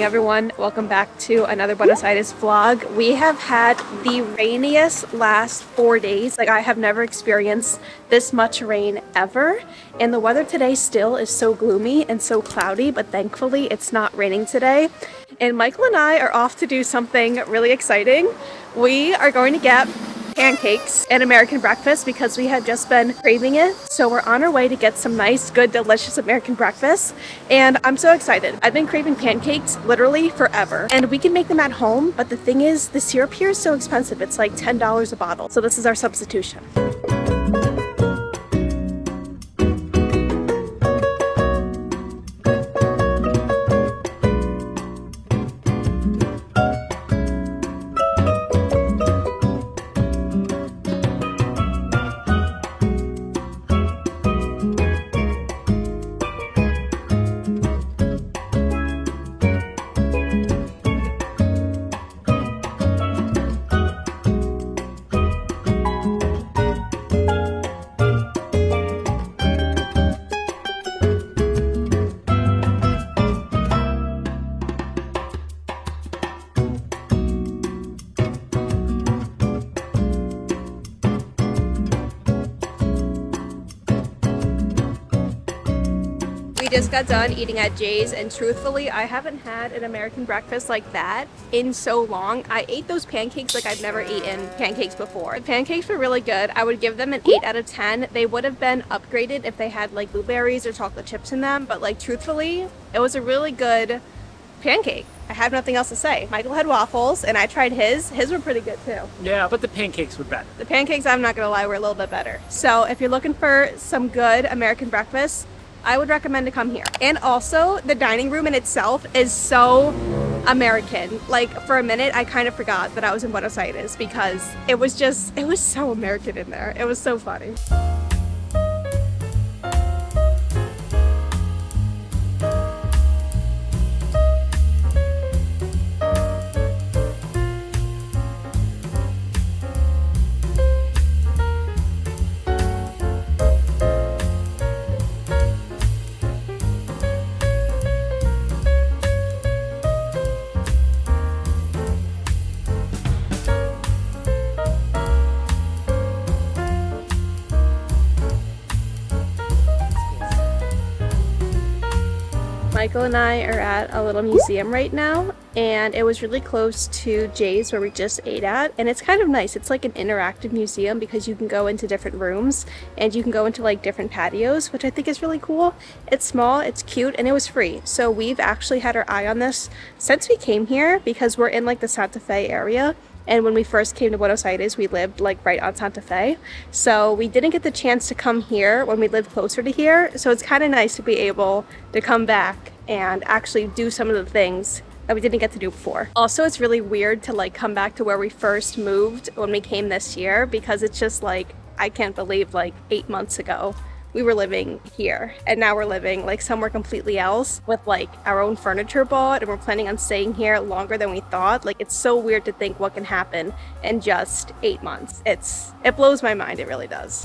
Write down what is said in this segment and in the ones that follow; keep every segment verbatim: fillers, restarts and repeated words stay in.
morning, everyone. Welcome back to another Buenos Aires vlog. We have had the rainiest last four days. Like, I have never experienced this much rain ever. And the weather today still is so gloomy and so cloudy, but thankfully it's not raining today. And Michael and I are off to do something really exciting. We are going to get pancakes and American breakfast because we had just been craving it. So we're on our way to get some nice, good, delicious American breakfast. And I'm so excited. I've been craving pancakes literally forever. And we can make them at home, but the thing is, the syrup here is so expensive. It's like ten dollars a bottle. So this is our substitution. Just got done eating at Jay's, and truthfully, I haven't had an American breakfast like that in so long. I ate those pancakes like I've never eaten pancakes before. The pancakes were really good. I would give them an eight out of ten. They would have been upgraded if they had like blueberries or chocolate chips in them, but like truthfully, it was a really good pancake. I have nothing else to say. Michael had waffles and I tried his. His were pretty good too. Yeah, but the pancakes were better. The pancakes, I'm not gonna lie, were a little bit better. So if you're looking for some good American breakfast, I would recommend to come here. And also, the dining room in itself is so American. Like, for a minute, I kind of forgot that I was in Buenos Aires because it was just, it was so American in there. It was so funny. Michael and I are at a little museum right now, and it was really close to Jay's where we just ate at, and it's kind of nice. It's like an interactive museum because you can go into different rooms and you can go into like different patios, which I think is really cool. It's small, it's cute, and it was free. So we've actually had our eye on this since we came here because we're in like the Santa Fe area. And when we first came to Buenos Aires, we lived like right on Santa Fe. So we didn't get the chance to come here when we lived closer to here. So it's kind of nice to be able to come back and actually do some of the things that we didn't get to do before. Also, it's really weird to like come back to where we first moved when we came this year, because it's just like, I can't believe like eight months ago we were living here, and now we're living like somewhere completely else with like our own furniture bought, and we're planning on staying here longer than we thought. Like, it's so weird to think what can happen in just eight months. It's, it blows my mind, it really does.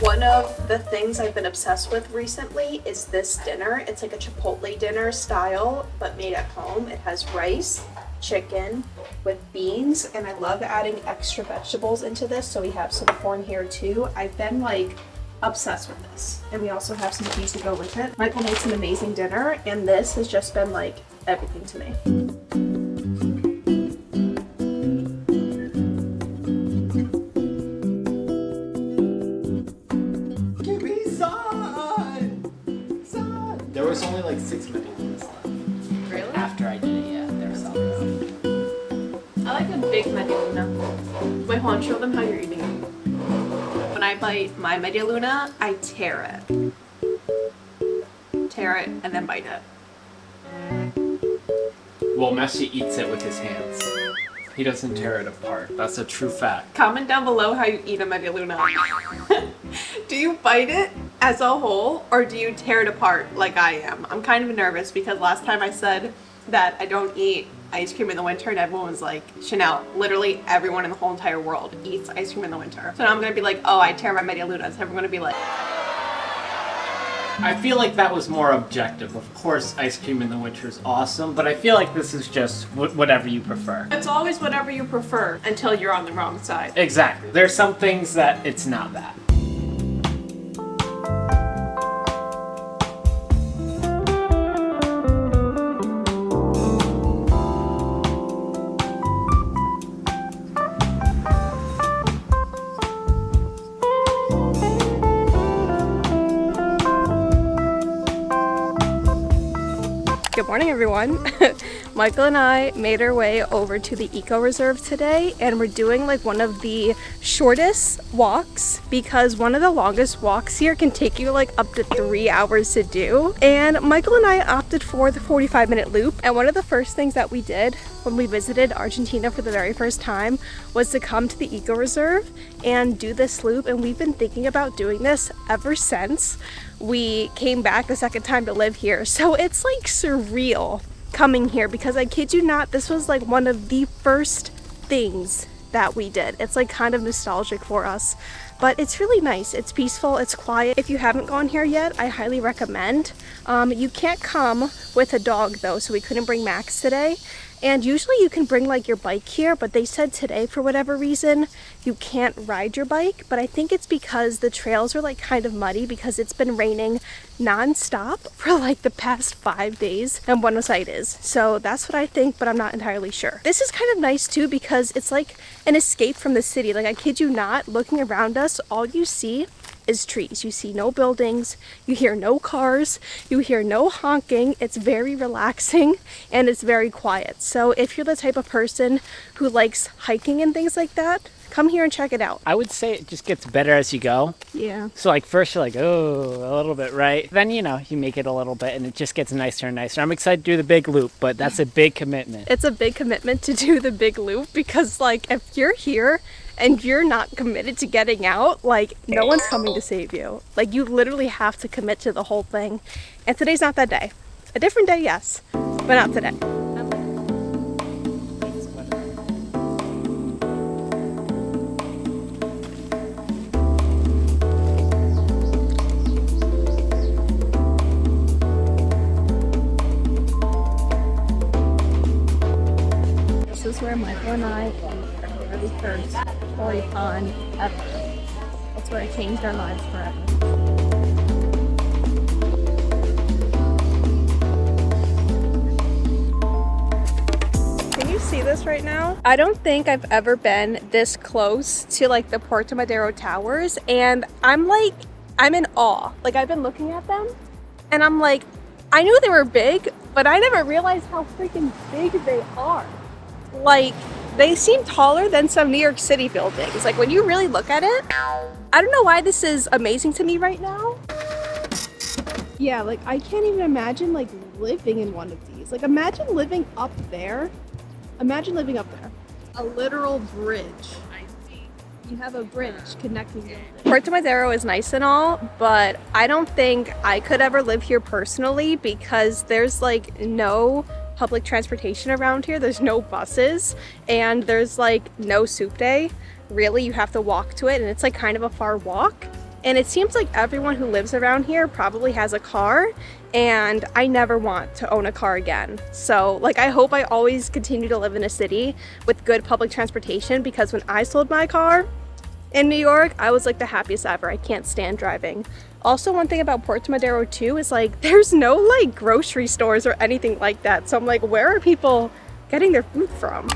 One of the things I've been obsessed with recently is this dinner. It's like a Chipotle dinner style, but made at home. It has rice, chicken with beans, and I love adding extra vegetables into this, so we have some corn here too. I've been like obsessed with this, and we also have some cheese to go with it. Michael makes an amazing dinner, and this has just been like everything to me. I'll show them how you're eating it. When I bite my medialuna, I tear it. Tear it and then bite it. Well, Messi eats it with his hands. He doesn't tear it apart. That's a true fact. Comment down below how you eat a medialuna. Do you bite it as a whole, or do you tear it apart like I am? I'm kind of nervous because last time I said that I don't eat ice cream in the winter, and everyone was like, Chanel, literally everyone in the whole entire world eats ice cream in the winter. So now I'm gonna be like, oh, I tear my medialunas. So I'm gonna be like, I feel like that was more objective. Of course, ice cream in the winter is awesome, but I feel like this is just wh whatever you prefer. It's always whatever you prefer until you're on the wrong side. Exactly. There's some things that it's not that. Good morning, everyone. Michael and I made our way over to the Eco Reserve today, and we're doing like one of the shortest walks because one of the longest walks here can take you like up to three hours to do. And Michael and I opted for the forty-five minute loop. And one of the first things that we did when we visited Argentina for the very first time was to come to the Eco Reserve and do this loop. And we've been thinking about doing this ever since we came back the second time to live here. So it's like surreal coming here, because I kid you not, this was like one of the first things that we did. It's like kind of nostalgic for us, but it's really nice. It's peaceful, it's quiet. If you haven't gone here yet, I highly recommend. Um, you can't come with a dog though, so we couldn't bring Max today. And usually you can bring like your bike here, but they said today for whatever reason you can't ride your bike, but I think it's because the trails are like kind of muddy because it's been raining non-stop for like the past five days in Buenos Aires. So that's what I think, but I'm not entirely sure. This is kind of nice too because it's like an escape from the city. Like, I kid you not, looking around us, all you see is trees. You see no buildings, you hear no cars, you hear no honking. It's very relaxing and it's very quiet. So if you're the type of person who likes hiking and things like that, come here and check it out. I would say it just gets better as you go. Yeah. So like first you're like, oh, a little bit, right? Then, you know, you make it a little bit and it just gets nicer and nicer. I'm excited to do the big loop, but that's a big commitment. It's a big commitment to do the big loop because like if you're here and you're not committed to getting out, like no one's coming to save you. Like you literally have to commit to the whole thing. And today's not that day. A different day, yes, but not today. This is where Michael and I are the first Koi pond ever. That's where it changed our lives forever. See this right now? I don't think I've ever been this close to like the Puerto Madero towers, and I'm like, I'm in awe. Like, I've been looking at them and I'm like, I knew they were big, but I never realized how freaking big they are. Like, they seem taller than some New York City buildings. Like, when you really look at it, I don't know why this is amazing to me right now. Yeah, like I can't even imagine like living in one of these. Like, imagine living up there. Imagine living up there. A literal bridge. I see. You have a bridge connecting buildings. Puerto Madero is nice and all, but I don't think I could ever live here personally because there's like no public transportation around here. There's no buses and there's like no soup day. Really, you have to walk to it, and it's like kind of a far walk. And it seems like everyone who lives around here probably has a car, and I never want to own a car again. So like, I hope I always continue to live in a city with good public transportation, because when I sold my car in New York, I was like the happiest ever. I can't stand driving. Also, one thing about Puerto Madero too is like, there's no like grocery stores or anything like that. So I'm like, where are people getting their food from?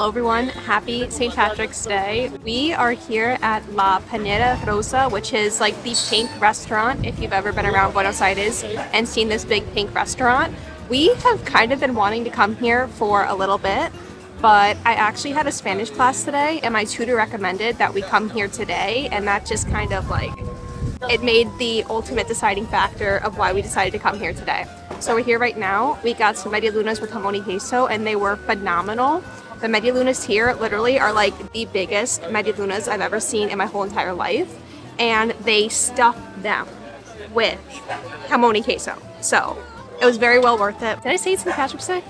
Hello everyone, happy Saint Patrick's Day. We are here at La Panera Rosa, which is like the pink restaurant if you've ever been around Buenos Aires and seen this big pink restaurant. We have kind of been wanting to come here for a little bit, but I actually had a Spanish class today and my tutor recommended that we come here today, and that just kind of like, it made the ultimate deciding factor of why we decided to come here today. So we're here right now. We got some medialunas with jamón y queso and they were phenomenal. The medialunas here literally are like the biggest medialunas I've ever seen in my whole entire life. And they stuffed them with jamón y queso. So it was very well worth it. Did I say it's Saint Patrick's Day?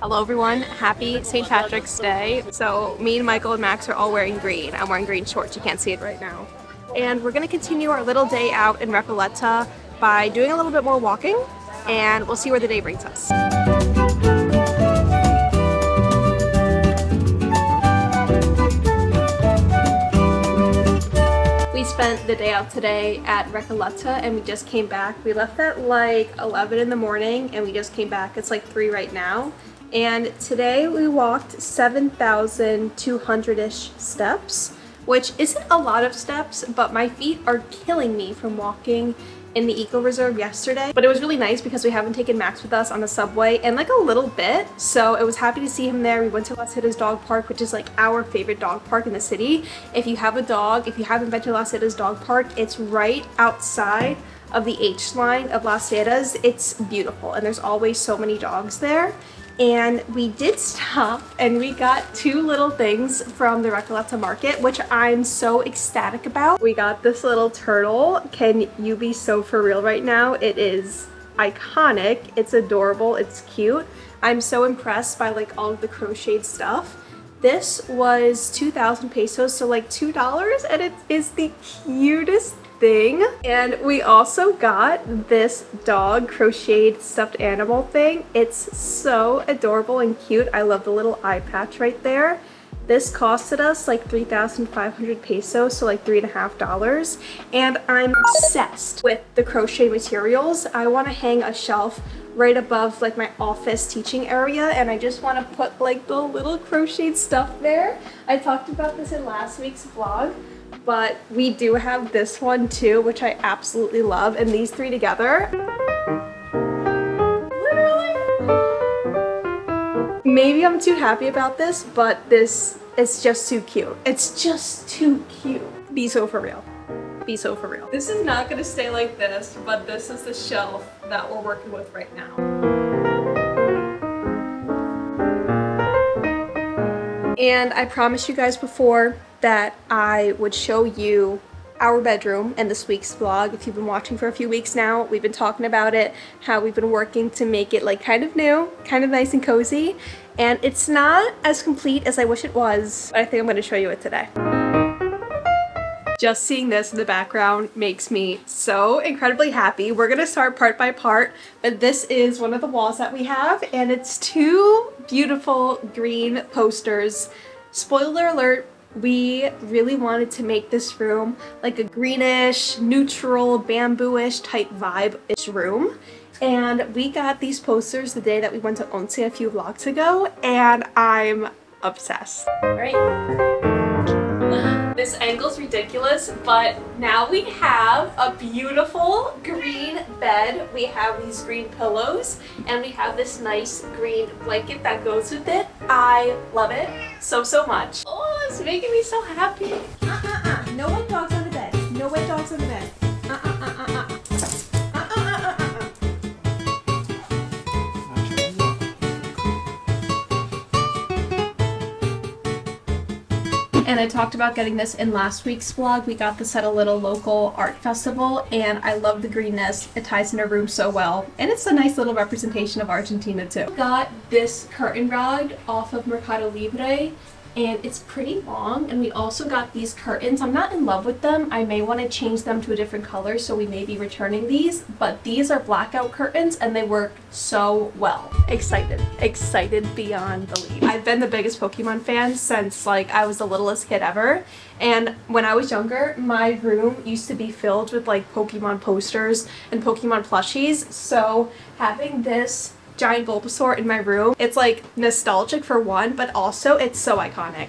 Hello everyone, happy Saint Patrick's Day. So me and Michael and Max are all wearing green. I'm wearing green shorts, you can't see it right now. And we're gonna continue our little day out in Recoleta by doing a little bit more walking, and we'll see where the day brings us. We spent the day out today at Recoleta and we just came back. We left at like eleven in the morning and we just came back. It's like three right now. And today we walked seven thousand two hundred-ish steps, which isn't a lot of steps, but my feet are killing me from walking in the Eco Reserve yesterday. But it was really nice because we haven't taken Max with us on the subway in like a little bit, so it was happy to see him there. We went to Las Heras dog park, which is like our favorite dog park in the city. If you have a dog, if you haven't been to Las Heras dog park, it's right outside of the H line of Las Heras. It's beautiful and there's always so many dogs there. And we did stop and we got two little things from the Recoleta market, which I'm so ecstatic about. We got this little turtle. Can you be so for real right now? It is iconic. It's adorable. It's cute. I'm so impressed by like all of the crocheted stuff. This was two thousand pesos, so like two dollars, and it is the cutest thing. And we also got this dog crocheted stuffed animal thing. It's so adorable and cute. I love the little eye patch right there. This costed us like three thousand five hundred pesos, so like three and a half dollars. And I'm obsessed with the crochet materials. I want to hang a shelf right above like my office teaching area, and I just want to put like the little crocheted stuff there. I talked about this in last week's vlog, but we do have this one too, which I absolutely love, and these three together. Literally. Maybe I'm too happy about this, but this is just too cute. It's just too cute. Be so for real. Be so for real. This is not gonna stay like this, but this is the shelf that we're working with right now. And I promised you guys before that I would show you our bedroom in this week's vlog. If you've been watching for a few weeks now, we've been talking about it, how we've been working to make it like kind of new, kind of nice and cozy. And it's not as complete as I wish it was, but I think I'm gonna show you it today. Just seeing this in the background makes me so incredibly happy. We're gonna start part by part, but this is one of the walls that we have, and it's two beautiful green posters. Spoiler alert, we really wanted to make this room like a greenish, neutral, bamboo-ish type vibe-ish room. And we got these posters the day that we went to Once a few vlogs ago, and I'm obsessed. All right. This angle's ridiculous, but now we have a beautiful green bed. We have these green pillows and we have this nice green blanket that goes with it. I love it so, so much. Oh, it's making me so happy. Uh-uh-uh. No wet dogs on the bed. No wet dogs on the bed. Uh-uh-uh-uh-uh. And I talked about getting this in last week's vlog. We got this at a little local art festival, and I love the greenness. It ties in our room so well. And it's a nice little representation of Argentina too. Got this curtain rod off of Mercado Libre, and it's pretty long. And we also got these curtains. I'm not in love with them. I may want to change them to a different color, so we may be returning these, but these are blackout curtains and they work so well. Excited, excited beyond belief. I've been the biggest Pokemon fan since like I was the littlest kid ever, and when I was younger my room used to be filled with like Pokemon posters and Pokemon plushies, so having this giant Bulbasaur in my room, it's like nostalgic for one, but also it's so iconic.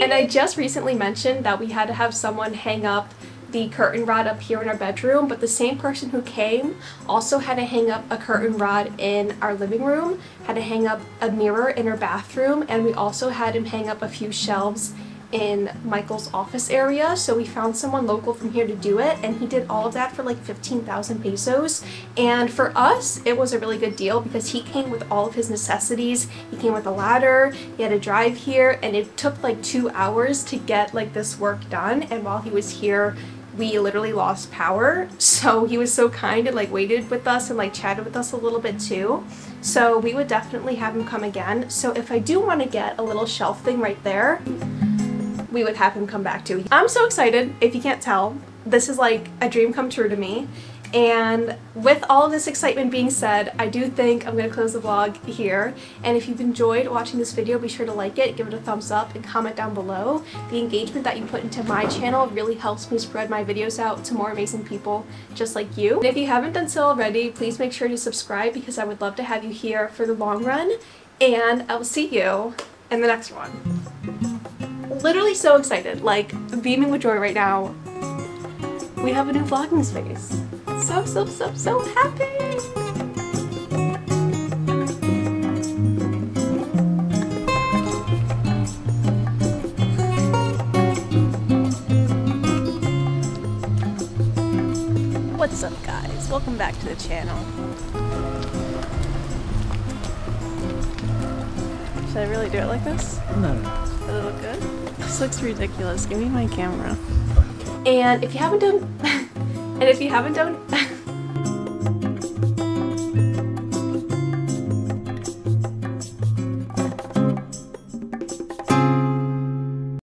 And I just recently mentioned that we had to have someone hang up the curtain rod up here in our bedroom, but the same person who came also had to hang up a curtain rod in our living room, had to hang up a mirror in her bathroom, and we also had him hang up a few shelves in Michael's office area. So we found someone local from here to do it, and he did all of that for like fifteen thousand pesos. And for us, it was a really good deal because he came with all of his necessities. He came with a ladder, he had to drive here, and it took like two hours to get like this work done. And while he was here, we literally lost power. So he was so kind and like waited with us and like chatted with us a little bit too. So we would definitely have him come again. So if I do want to get a little shelf thing right there, we would have him come back to. I'm so excited, if you can't tell. This is like a dream come true to me. And with all of this excitement being said, I do think I'm going to close the vlog here. And if you've enjoyed watching this video, be sure to like it, give it a thumbs up, and comment down below. The engagement that you put into my channel really helps me spread my videos out to more amazing people just like you. And if you haven't done so already, please make sure to subscribe because I would love to have you here for the long run. And I will see you in the next one. Literally so excited, like beaming with joy right now. We have a new vlogging space. So, so, so, so happy! What's up, guys? Welcome back to the channel. Should I really do it like this? No. Does it look good? This looks ridiculous. Give me my camera. And if you haven't done, and if you haven't done